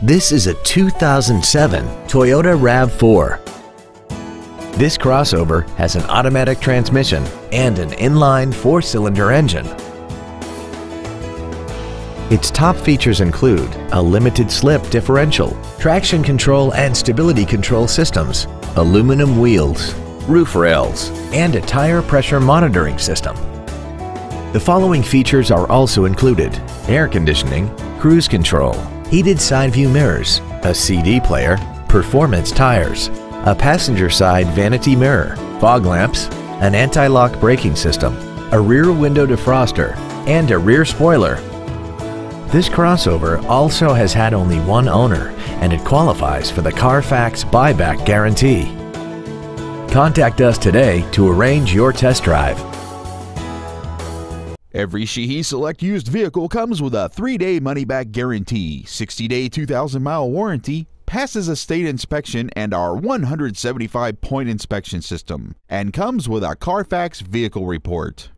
This is a 2007 Toyota RAV4. This crossover has an automatic transmission and an inline four-cylinder engine. Its top features include a limited slip differential, traction control and stability control systems, aluminum wheels, roof rails, and a tire pressure monitoring system. The following features are also included: air conditioning, cruise control, heated side view mirrors, a CD player, performance tires, a passenger side vanity mirror, fog lamps, an anti-lock braking system, a rear window defroster, and a rear spoiler. This crossover also has had only one owner, and it qualifies for the Carfax buyback guarantee. Contact us today to arrange your test drive. Every Sheehy Select used vehicle comes with a 3-day money-back guarantee, 60-day, 2,000-mile warranty, passes a state inspection and our 175-point inspection system, and comes with a Carfax vehicle report.